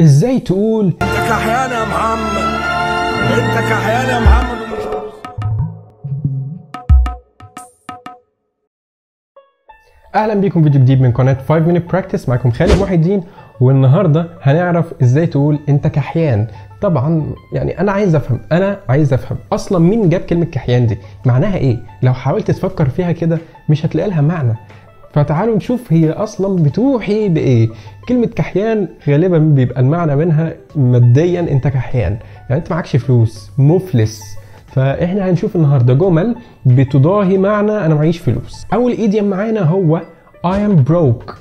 ازاي تقول انت كحيان يا محمد، انت كحيان يا محمد. اهلا بيكم فيديو جديد من قناه 5-Minute Practice، معاكم خالد محي الدين، والنهارده هنعرف ازاي تقول انت كحيان. طبعا يعني انا عايز افهم اصلا مين جاب كلمه كحيان دي، معناها ايه؟ لو حاولت تفكر فيها كده مش هتلاقي لها معنى، فتعالوا نشوف هي اصلا بتوحي بايه. كلمه كحيان غالبا بيبقى المعنى منها ماديا، انت كحيان يعني انت معكش فلوس، مفلس. فاحنا هنشوف النهارده جمل بتضاهي معنى انا معيش فلوس. اول ايديوم معانا هو I am broke.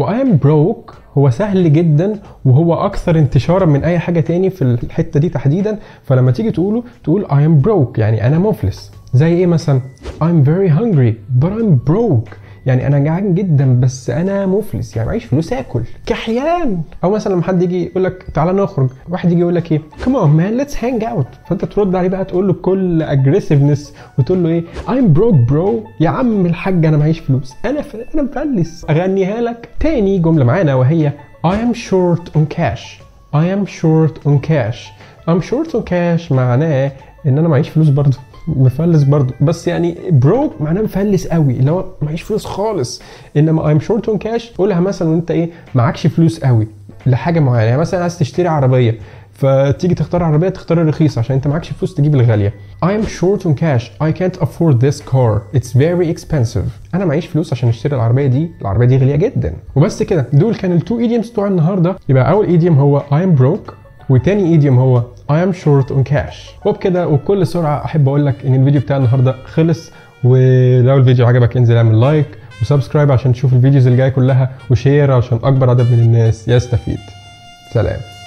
وI'm broke هو سهل جدا، وهو اكثر انتشارا من اي حاجه تاني في الحته دي تحديدا. فلما تيجي تقوله تقول I am broke، يعني انا مفلس. زي ايه مثلا؟ I'm very hungry but I'm broke، يعني انا جعان جدا بس انا مفلس، يعني معيش فلوس اكل. كحيان. او مثلا لما حد يجي يقول لك تعالى نخرج، واحد يجي يقول لك ايه؟ come on man let's hang out، فانت ترد عليه بقى تقول له بكل اجريسيفنس وتقول له ايه؟ I'm broke bro، يا عم الحاج انا معيش فلوس، انا مفلس. اغنيها لك تاني جمله معانا وهي I am short on cash. I'm short on cash معناه ان انا معيش فلوس برضه، مفلس برضه، بس يعني بروك معناه مفلس قوي اللي هو معيش فلوس خالص. انما I'm short on cash قولها مثلا وانت ايه معكش فلوس قوي لحاجه معينه، يعني مثلا عايز تشتري عربيه، فتيجي تختار عربيه تختار الرخيصه عشان انت معكش فلوس تجيب الغاليه. I'm short on cash I can't afford this car it's very expensive، انا معيش فلوس عشان اشتري العربيه دي غاليه جدا. وبس كده، دول كانوا التو ايديومز بتوع النهارده. يبقى اول ايديوم هو I'm broke، وتاني ايديوم هو I am short on cash. وبكده وبكل سرعه احب اقول لك ان الفيديو بتاع النهارده خلص، ولو الفيديو عجبك انزل اعمل لايك وسبسكرايب عشان تشوف الفيديوز اللي جايه كلها، وشير عشان اكبر عدد من الناس يستفيد. سلام.